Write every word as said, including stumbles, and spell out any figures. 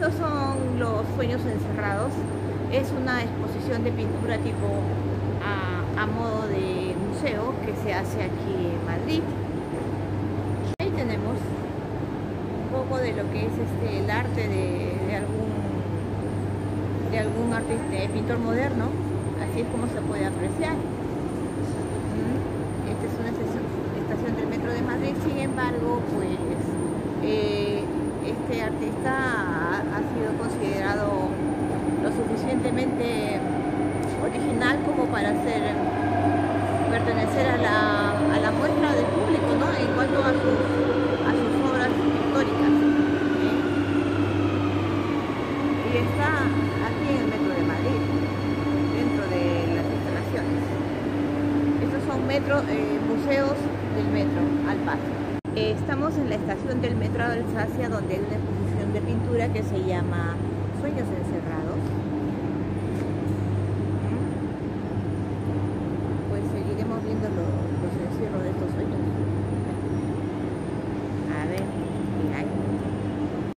Estos son los Sueños Encerrados. Es una exposición de pintura tipo a, a modo de museo que se hace aquí en Madrid. Ahí tenemos un poco de lo que es este, el arte de, de algún, de algún artista, de pintor moderno. Así es como se puede apreciar. Esta es una estación, estación del metro de Madrid, sin embargo, pues eh, este artista ha, ha sido considerado lo suficientemente original como para hacer, pertenecer a la, a la muestra del público, ¿no? En cuanto a sus, a sus obras históricas. ¿Sí? Y está aquí en el metro de Madrid, dentro de las instalaciones. Estos son metro, eh, museos del metro al paso. Estamos en la estación del metro de Alsacia, donde hay una exposición de pintura que se llama Sueños Encerrados.